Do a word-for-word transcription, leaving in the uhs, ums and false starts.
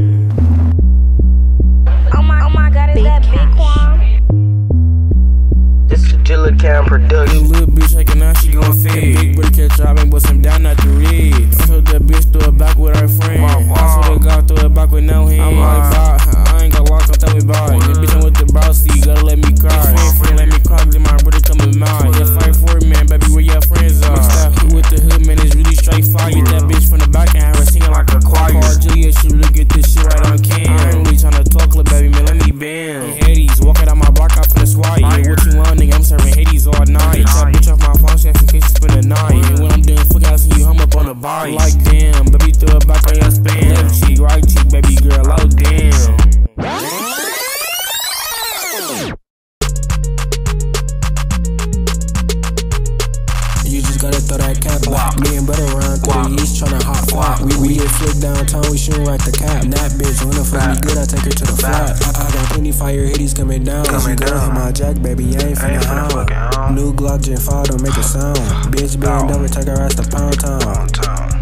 Oh my, oh my God, is that Big Quan? This is Jilla Cam Productions. Little bitch shaking out, she gon' feed. Big boy catch dropping, but some down not to read. I told that bitch throw it back with her friend. I told the guy throw it back with no hand. I'm on the I ain't got locked, I'm throw it back. This bitch I'm with the boss, so you gotta let me cry. If you ain't free, let me cry, let my brother come in mine. Yeah, fight for it, man, baby, where your friends are. Who with the hood, man, it's really straight fire. Get that bitch from the back and have her singing like a choir. Jilla, she look at this shit right on cam. I ain't really tryna talk, little baby, man, let me bam. Hades, walk out on my block, I finna swat you. Yeah, what you want, nigga, I'm serving Hades all night. Get that bitch off my phone, she asked in case she spend the night. And when I'm doing fuck, I see you hum up on the bike. Like, damn, baby, throw it back on your spam. Left cheek, right cheek, baby girl, oh damn. You just gotta throw that cap block. Me and brother run through the east tryna hot flop. We, we get flick downtown, we shootin' right the cap. And that bitch wanna fuck me good, I take her to the flat. I, I got plenty fire hitties coming down. She gonna hit my jack, baby, I ain't finna hound. New Glock Gen five, don't make a sound. Bitch, bend over, take her ass to Pound Town.